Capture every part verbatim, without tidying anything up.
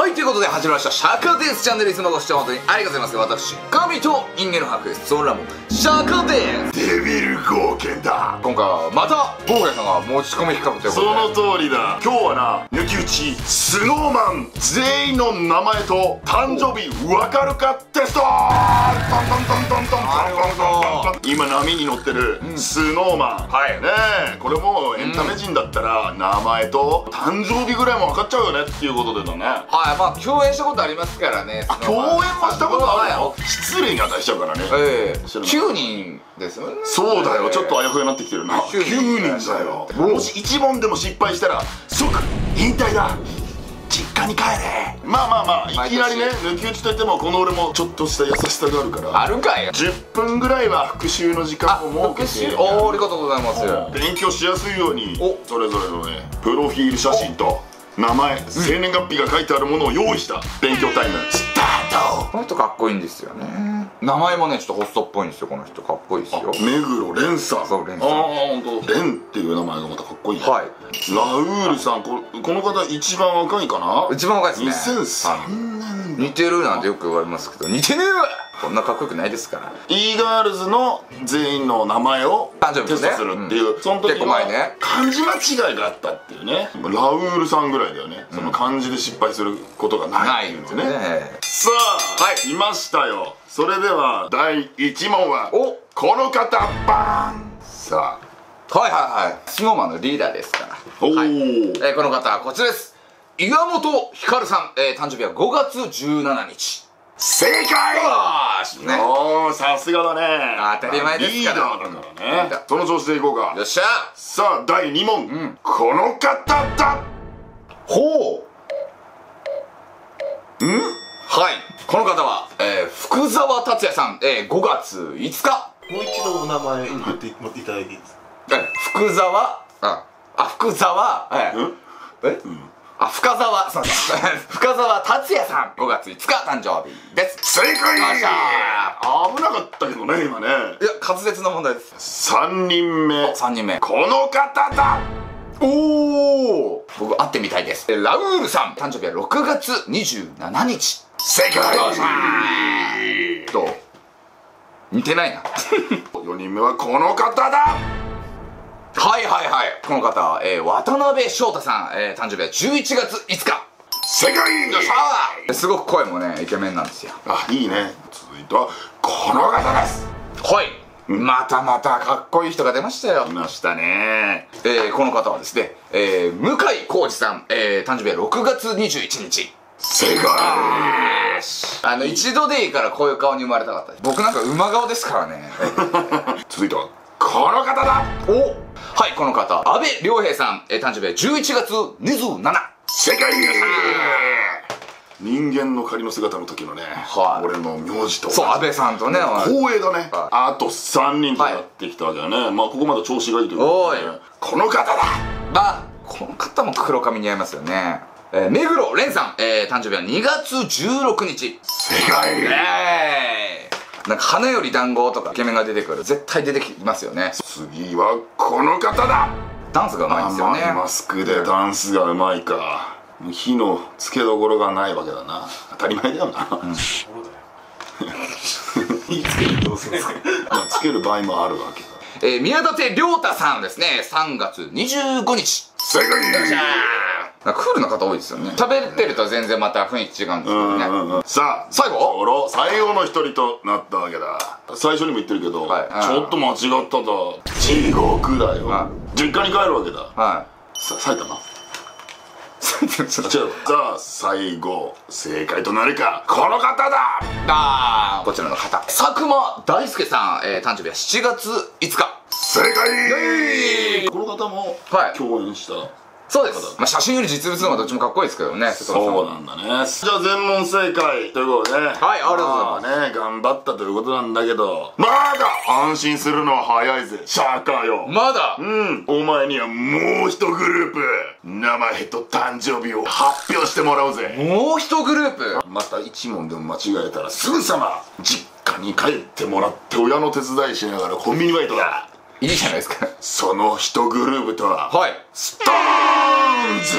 はい、ということで始まりましたシャカですチャンネル。いつもご視聴本当にありがとうございます。私、神と人間の博士、その名もシャカです。デビル剛健だ。今回はまた剛健さんが持ち込み企画ということで、その通りだ。今日はな、抜き打ちスノーマン全員の名前と誕生日わかるかテスト。今波に乗ってるスノーマン、はいねえ、これもエンタメ人だったら名前と誕生日ぐらいも分かっちゃうよねっていうことでだね。はい、まあ共演したことありますからね。共演はしたことあるよ。失礼に値しちゃうからね。ええ、きゅうにんですよね。そうだよ、ちょっとあやふやになってきてるな。きゅうにんだよ。もし一問でも失敗したら即引退だ、実家に帰れ。まあまあまあ、いきなりね、抜き打ちといってもこの俺もちょっとした優しさがあるから、あるかい、じゅっぷんぐらいは復習の時間を設けて、あありがとうございます。勉強しやすいようにそれぞれのね、プロフィール写真と名前、生年月日が書いてあるものを用意した勉強タイムスタート。この人かっこいいんですよね。名前もね、ちょっとホストっぽいんですよ。この人かっこいいですよ。目黒蓮さん。そう、蓮さん。ああ、本当。蓮っていう名前がまたかっこいい。はい。ラウールさん、この方一番若いかな。一番若いですね。にせんさんねん。似てるなんてよく言われますけど、似てねえわ。こんなかっこよくないですから。e ガールズの全員の名前をテストするっていう、その時は漢字間違いがあったっていうね。ラウールさんぐらいだよね、その漢字で失敗することがないっていうね。さあ来ましたよ。それではだいいちもんはこの方、バーン。さあ、はいはいはい、スノーマンのリーダーですから。おお、この方はこちらです。岩本光さん、誕生日はごがつじゅうしちにち。正解。おー、さすがだね。当たり前ですから、リーダーだからね。その調子でいこうか。よっしゃ。さあだいにもん、うん、この方だ。ほうん、はい、この方は、えー、福沢達也さん、えー、ごがついつか。もう一度お名前言ってもらっていただいていいですか。福沢、ああ、福沢、ええ、うん、あ、深沢、そうです。深沢達也さん、ごがついつか誕生日です。正解。ました。危なかったけどね、今ね。いや、滑舌の問題です。さんにんめ。さんにんめ。この方だ。おお。僕会ってみたいです。ラウールさん、誕生日はろくがつにじゅうしちにち。正解。どう？似てないな。よにんめはこの方だ。はいはいはい、この方は、えー、渡辺翔太さん、えー、誕生日はじゅういちがついつか。正解。よっしゃー。すごく声もね、イケメンなんですよ。あ、いいね。続いてはこの方です。はい、うん、またまたかっこいい人が出ましたよ。出ましたね、えー、この方はですね、えー、向井康二さん、えー、誕生日はろくがつにじゅういちにち。正解。あの、一度でいいからこういう顔に生まれたかった。僕なんか馬顔ですからね。続いてはこの方だ。お、はい、この方、阿部亮平さん、えー、誕生日はじゅういちがつにじゅうしちにち。正解。人間の仮の姿の時のね、はい、俺の名字と、そう、阿部さんとね、光栄だね。あとさんにんとなってきたわけだね、はい、まあここまだ調子がいいということで、ね、この方だ。あ、この方も黒髪似合いますよね。えー、目黒蓮さん、えー、誕生日はにがつじゅうろくにち。正解。えーなんか花より団子とかイケメンが出てくる、絶対出てきますよね。次はこの方だ。ダンスがうまいんですよね。マスクでダンスがうまいか、火のつけどころがないわけだな。当たり前だよな。うん、そうだよ。火つけるどうするんですか。つける場合もあるわけだ。えー、宮舘涼太さんですね、さんがつにじゅうごにち。正解。クールな方多いですよね。喋ってると全然また雰囲気違うんですよね。さあ、最後最後の一人となったわけだ。最初にも言ってるけど、はい、ちょっと間違っただ、地獄だよ、はい、実家に帰るわけだ、はい、さ、埼玉さあ、最後正解となるか、この方だ。あ、こちらの方、佐久間大介さん、えー、誕生日はしちがついつか。正解。この方も共演した、はい、そうです。まあ、写真より実物の方がどっちもかっこいいですけどね。そうなんだね。じゃあ全問正解ということでね、はい、ありがとうございますね。頑張ったということなんだけど、まだ安心するのは早いぜ、シャカよ。まだ、うん、お前にはもう一グループ、名前と誕生日を発表してもらおうぜ。もう一グループ。また一問でも間違えたらすぐさま実家に帰ってもらって、親の手伝いしながらコンビニバイトだ。いいじゃないですか。その一グループとは、はい、ストーンズ。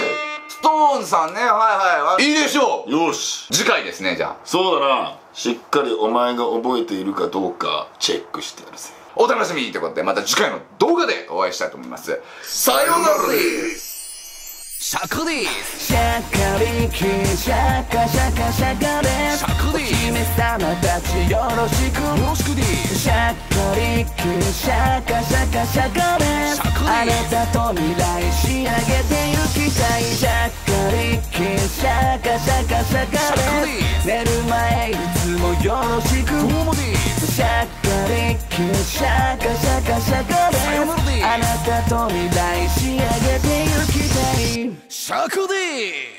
スストーンさんね、はいはい、いいでしょう。よし、次回ですね。じゃあそうだな、しっかりお前が覚えているかどうかチェックしてやるぜ。お楽しみにということで、また次回の動画でお会いしたいと思います。さようならです。シャカです。シャカリキシャカシャカシャカです。シャカです。お姫様たちよろしくよろしくです。シャカリキシャカシャカシャカです。あなたと未来仕上げてゆきたい。シャカリキシャカシャカシャカです。寝る前いつもよろしくどうです。シャカリキシャカシャカシャカです。あなたと未来仕上げてゆきたい。シャカです。